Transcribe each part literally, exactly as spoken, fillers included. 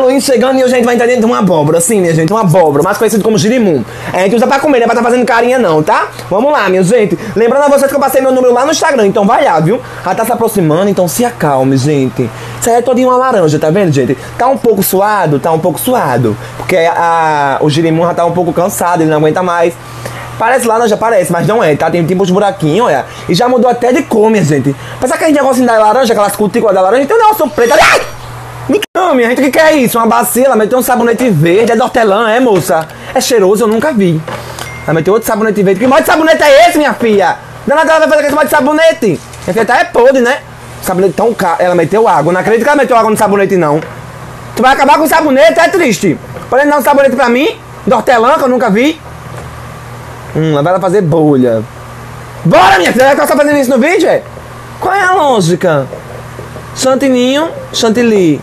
Halloween chegando e a gente vai entrar dentro de uma abóbora, assim, minha gente, uma abóbora, mais conhecida como girimum. É, a gente usa pra comer, não é pra tá fazendo carinha não, tá? Vamos lá, minha gente. Lembrando a vocês que eu passei meu número lá no Instagram, então vai lá, viu? Ela tá se aproximando, então se acalme, gente. Isso aí é todinho uma laranja, tá vendo, gente? Tá um pouco suado, tá um pouco suado. Porque a, o girimum já tá um pouco cansado, ele não aguenta mais. Parece laranja, parece, mas não é, tá? Tem tipo uns buraquinhos, olha. E já mudou até de cor, minha gente. Pensa que a gente é assim da laranja, aquelas cutículas da laranja, tem um negócio preto. Ai! Não, minha gente, o que é isso? Uma bacila, meteu um sabonete verde, é de hortelã, é, moça? É cheiroso, eu nunca vi. Ela meteu outro sabonete verde. Que modo de sabonete é esse, minha filha? Não é nada, ela vai fazer com esse modo de sabonete. Minha filha tá é podre, né? O sabonete tão caro. Ela meteu água, não acredito que ela meteu água no sabonete, não. Tu vai acabar com o sabonete, é triste. Pode dar um sabonete pra mim, de hortelã, que eu nunca vi. Hum, lá vai ela fazer bolha. Bora, minha filha! Ela tá só fazendo isso no vídeo, é? Qual é a lógica? Chantininho, chantilly.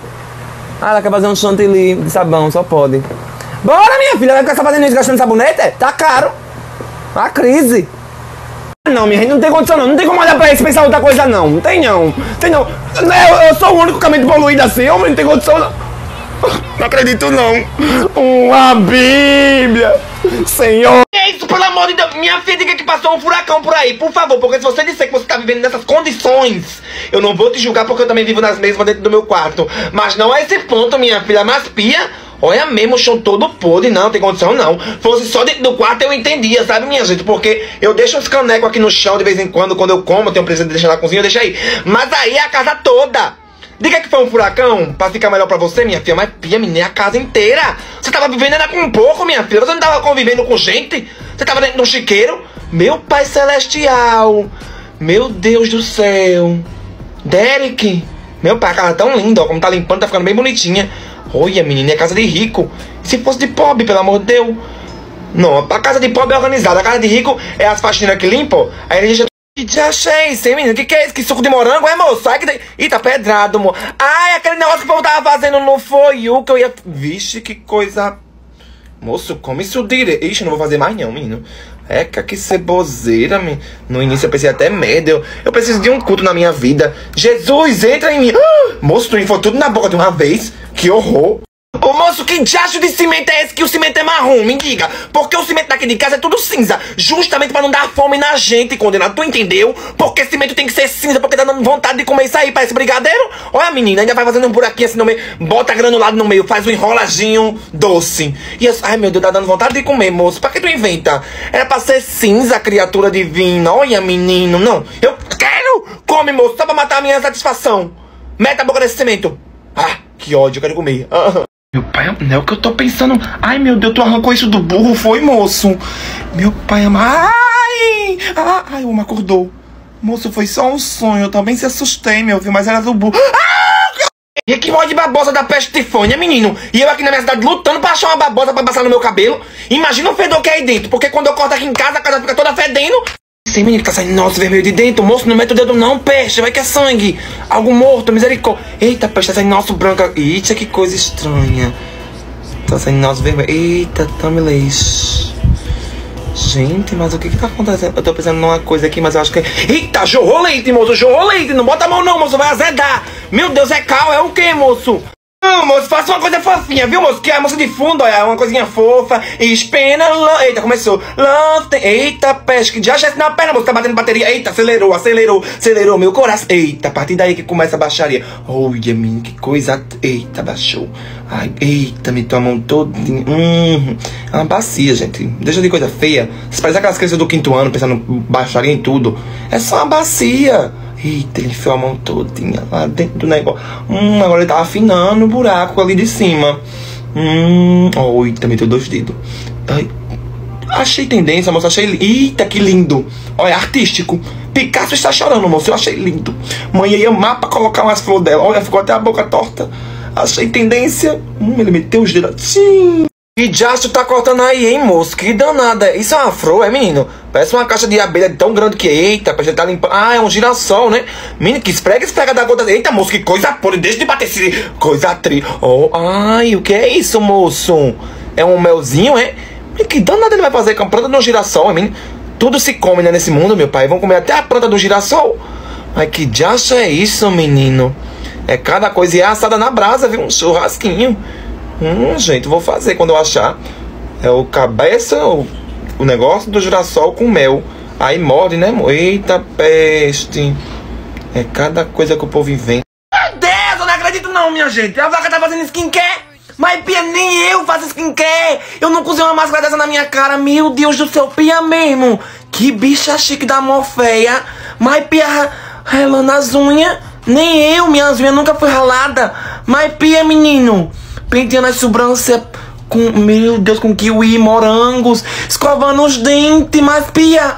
Ah, ela quer fazer um chantilly de sabão, só pode. Bora, minha filha! Ela vai ficar só fazendo isso gastando sabonete, é? Tá caro. A crise. Não, minha gente, não tem condição não. Não tem como olhar pra isso e pensar outra coisa não. Não tem não. Tem não. Eu, eu sou o único caminho poluído assim, eu não tenho condição não. Não acredito não. Uma Bíblia. Senhor. Pelo amor de Deus, minha filha, diga que passou um furacão por aí, por favor, porque se você disser que você tá vivendo nessas condições, eu não vou te julgar, porque eu também vivo nas mesmas dentro do meu quarto. Mas não é esse ponto, minha filha, mas pia, olha mesmo, o chão todo podre, não, não tem condição não. Fosse só dentro do quarto eu entendia, sabe, minha gente, porque eu deixo uns canecos aqui no chão de vez em quando, quando eu como, eu tenho precisão de deixar na cozinha, eu deixo aí. Mas aí é a casa toda. Diga que foi um furacão, pra ficar melhor pra você, minha filha. Mas pia, menina, a casa inteira. Você tava vivendo ainda com um pouco, minha filha. Você não tava convivendo com gente. Você tava dentro de um chiqueiro. Meu pai celestial. Meu Deus do céu. Derek. Meu pai, a casa tão linda, ó. Como tá limpando, tá ficando bem bonitinha. Olha, menina, é casa de rico. Se fosse de pobre, pelo amor de Deus. Não, a casa de pobre é organizada. A casa de rico é as faxineiras que limpam. Aí ele já... Já achei, sim, menino. Que que é isso? Que suco de morango? É, moço? Sai que daí. Ih, tá pedrado, amor. Ai, aquele negócio que o povo tava fazendo no foiu que eu ia... Vixe, que coisa... Moço, come isso direito. Ixi, não vou fazer mais não, menino. Eca, que ceboseira, menino. No início eu pensei até merda. Eu, eu preciso de um culto na minha vida. Jesus, entra em mim. Ah, moço, tu enfiou tudo na boca de uma vez. Que horror. Ô moço, que diacho de cimento é esse que o cimento é marrom? Me diga, porque o cimento daqui de casa é tudo cinza, justamente pra não dar fome na gente, condenado, tu entendeu? Porque cimento tem que ser cinza, porque tá dando vontade de comer isso aí, parece brigadeiro. Olha a menina, ainda vai fazendo um buraquinho assim no meio, bota granulado no meio, faz um enroladinho doce. E as... Ai meu Deus, tá dando vontade de comer, moço, pra que tu inventa? Era pra ser cinza, criatura divina, olha menino, não, eu quero! Come moço, só pra matar a minha satisfação. Meta a boca nesse cimento. Ah, que ódio, eu quero comer. Ah. Meu pai, não é o que eu tô pensando. Ai, meu Deus, tu arrancou isso do burro, foi, moço? Meu pai, ai! Ai, o homem acordou. Moço, foi só um sonho, eu também se assustei, meu filho, mas era do burro. Ah! E que voz de babosa da peste tifônia, menino? E eu aqui na minha cidade lutando pra achar uma babosa pra passar no meu cabelo. Imagina o fedor que é aí dentro, porque quando eu corto aqui em casa, a casa fica toda fedendo. Esse menino tá saindo, nossa, vermelho de dentro. Moço, não mete o dedo não, peste, vai que é sangue. Algo morto, misericórdia. Eita, peste, tá saindo nosso branco. Eita, que coisa estranha. Tá saindo nosso vermelho. Eita, tamilês. Gente, mas o que que tá acontecendo? Eu tô pensando numa coisa aqui, mas eu acho que... Eita, jorrou leite, moço, jorrou leite. Não bota a mão não, moço, vai azedar. Meu Deus, é cal, é o que, moço? Não, moço, faça uma coisa fofinha, viu, moço? Que a moça de fundo, olha, uma coisinha fofa. Espena, lã... Eita, começou. Lã... Eita, pesca. Já já na perna, moço, tá batendo bateria. Eita, acelerou, acelerou, acelerou meu coração. Eita, a partir daí que começa a baixaria. Olha, menino, que coisa... Eita, baixou. Ai, eita, me tua mão todinha. Hum, é uma bacia, gente. Deixa de coisa feia. Você parece aquelas crianças do quinto ano, pensando baixaria em tudo. É só uma bacia. Eita, ele enfiou a mão todinha lá dentro do negócio. Hum, agora ele tá afinando o buraco ali de cima. Hum, oh, eita, meteu dois dedos. Ai, achei tendência, moço, achei... Eita, que lindo. Olha, artístico. Picasso está chorando, moço, eu achei lindo. Mãe ia amar pra colocar umas flores dela. Olha, ficou até a boca torta. Achei tendência. Hum, ele meteu os dedos. Sim. Que diacho tá cortando aí, hein, moço? Que danada. Isso é uma flor, é, menino? Parece uma caixa de abelha tão grande que... Eita, parece que tá limpando... Ah, é um girassol, né? Menino, que esfrega, esfrega da gota... Eita, moço, que coisa podre. Deixa de bater esse... Coisa tri... Oh, ai, o que é isso, moço? É um melzinho, é? Menino, que danada ele vai fazer com a planta de um girassol, é, menino? Tudo se come, né, nesse mundo, meu pai. Vão comer até a planta do girassol. Mas que diacho é isso, menino? É cada coisa e é assada na brasa, viu? Um churrasquinho... Hum, gente, vou fazer quando eu achar. É o cabeça, o, o negócio do girassol com mel. Aí morde, né? Eita peste. É cada coisa que o povo inventa. Meu Deus, eu não acredito não, minha gente. A vaca tá fazendo skincare. Mas, Pia, nem eu faço skincare. Eu nunca usei uma máscara dessa na minha cara. Meu Deus do céu, Pia mesmo. Que bicha chique da morféia. Mas, Pia, ralando as unhas. Nem eu, minhas unhas nunca foi ralada. Mas, Pia, menino. Penteando as sobrancelhas com, meu Deus, com kiwi, morangos. Escovando os dentes. Mas, Pia,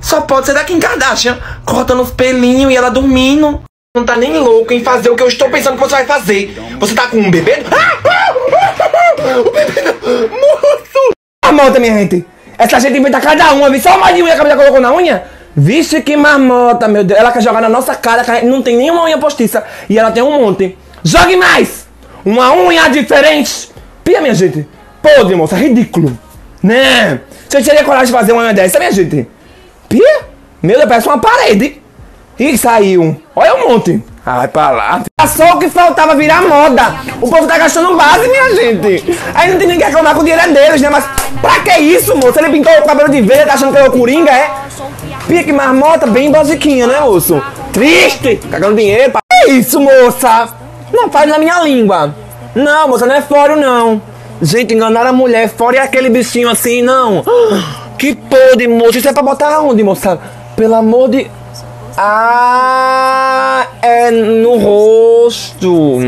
só pode ser da Kim Kardashian. Cortando os pelinhos e ela dormindo. Não tá nem louco em fazer o que eu estou pensando que você vai fazer. Você tá com um bebê? Ah! O bebê morto! A marmota, minha gente. Essa gente inventa cada uma, viu? Só mais de unha que a mulher colocou na unha. Vixe, que marmota, meu Deus. Ela quer jogar na nossa cara, que não tem nenhuma unha postiça. E ela tem um monte. Jogue mais! Uma unha diferente. Pia, minha gente. Podre, moça. Ridículo. Né? Se eu teria coragem de fazer uma unha dessa, minha gente. Pia? Meu Deus, parece uma parede. E saiu. Olha um monte. Ai, pra lá. Só o que faltava virar moda. O povo tá gastando base, minha gente. Aí não tem ninguém que reclamar com o dinheiro deles, né? Mas pra que isso, moço? Ele pintou o cabelo de verde, tá achando que é o Coringa, é? Pique marmota bem basiquinha, né, moço? Triste. Cagando dinheiro, pra... Que isso, moça? Não faz na minha língua. Não, moça, não é fórum, não. Gente, enganaram a mulher. Fora é aquele bichinho assim, não. Que podre, moço. Isso é pra botar onde, moça? Pelo amor de... Ah, é no rosto.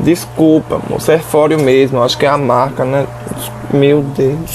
Desculpa, moça, é fórum mesmo. Acho que é a marca, né? Meu Deus.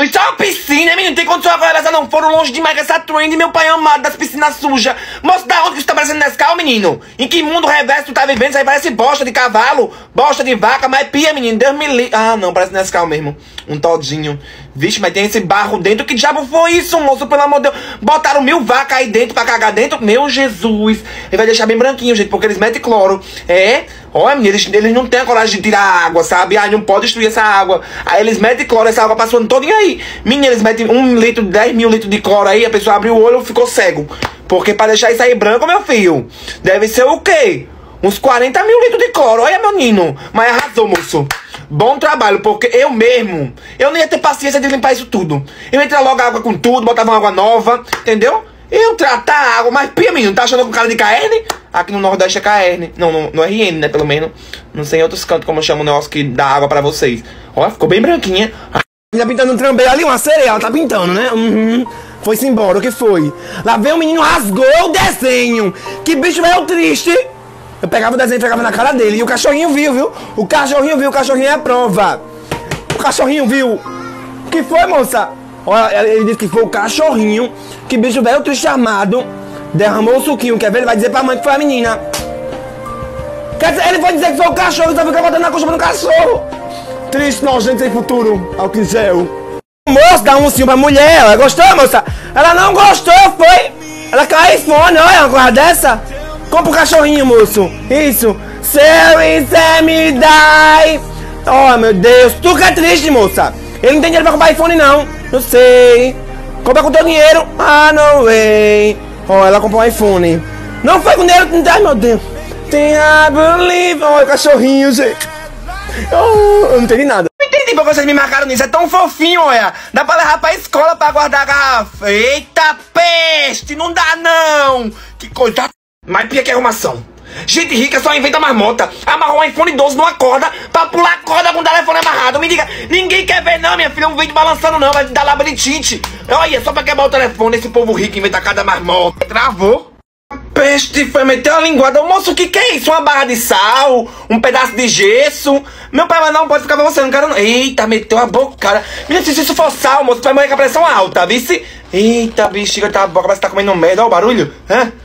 Isso é uma piscina, menino. Tem condição agora, elas não foram longe demais com essa trend, meu pai amado, das piscinas sujas. Moço, da onde que você tá parecendo Nescau, menino? Em que mundo reverso tu tá vivendo? Isso aí parece bosta de cavalo, bosta de vaca, mas pia, menino. Deus me livre. Ah, não, parece Nescau mesmo. Um todinho. Vixe, mas tem esse barro dentro. Que diabo foi isso, moço? Pelo amor de Deus. Botaram mil vacas aí dentro pra cagar dentro. Meu Jesus. Ele vai deixar bem branquinho, gente, porque eles metem cloro. É? Olha, menino, eles, eles não têm a coragem de tirar a água, sabe? Ah, não pode destruir essa água. Aí eles metem cloro, essa água passando todinha aí. Menino, eles metem um litro, dez mil litros de cloro aí. A pessoa abriu o olho e ficou cego. Porque pra deixar isso aí branco, meu filho, deve ser o quê? Uns quarenta mil litros de cloro. Olha, meu menino. Mas arrasou, moço. Bom trabalho, porque eu mesmo, eu não ia ter paciência de limpar isso tudo. Eu ia entrar logo a água com tudo, botava uma água nova, entendeu? Eu tratar a água, mas pia, menino, tá achando com cara de K R? Aqui no Nordeste é K R, não, no, no R N, né, pelo menos. Não sei em outros cantos como eu chamo o negócio que dá água pra vocês. Ó, ficou bem branquinha. Tá pintando um trambeiro ali, uma sereia, ela tá pintando, né? Uhum. Foi-se embora, o que foi? Lá veio um menino, rasgou o desenho. Que bicho meio triste. Eu pegava o desenho e pegava na cara dele. E o cachorrinho viu, viu? O cachorrinho viu, o cachorrinho é a prova. O cachorrinho viu. O que foi, moça? Olha, ele disse que foi o cachorrinho. Que bicho velho, triste armado. Derramou o suquinho, quer ver? Ele vai dizer pra mãe que foi a menina. Quer dizer, ele vai dizer que foi o cachorro, só fica botando a culpa no cachorro. Triste, nojento, sem futuro. Ao que gel. O moço dá um ursinho pra mulher. Ela gostou, moça? Ela não gostou, foi. Ela caiu fone, olha, uma coisa dessa. Compra o cachorrinho, moço. Isso. Series me die. Oh, meu Deus. Tu que é triste, moça. Ele não tem dinheiro pra comprar iPhone, não. Não sei. Compra com teu dinheiro. Ah, no way. Oh, ela comprou um iPhone. Não foi com dinheiro. Ai, meu Deus. Tem a believe. Oh, o cachorrinho, gente. Oh, eu não entendi nada. Não entendi porque vocês me marcaram nisso. É tão fofinho, olha. Dá pra levar pra escola pra guardar a garrafa. Eita peste. Não dá, não. Que coisa. Mas pia que arrumação. Gente rica só inventa marmota. Amarrou um iPhone doze numa corda pra pular a corda com o telefone amarrado. Me diga, ninguém quer ver não, minha filha. Um vídeo balançando não, vai te dar labirintite. Olha, só pra quebrar o telefone, esse povo rico inventa cada marmota. Travou. Peste, foi meter uma linguada. Moço, o que que é isso? Uma barra de sal? Um pedaço de gesso? Meu pai, mas não pode ficar pra você, não quero não. Eita, meteu a boca, cara. Menina, se isso for sal, moço, tu vai morrer com a pressão alta, vice? Eita, bexiga, tá a boca, parece que tá comendo merda. Olha o barulho, hã?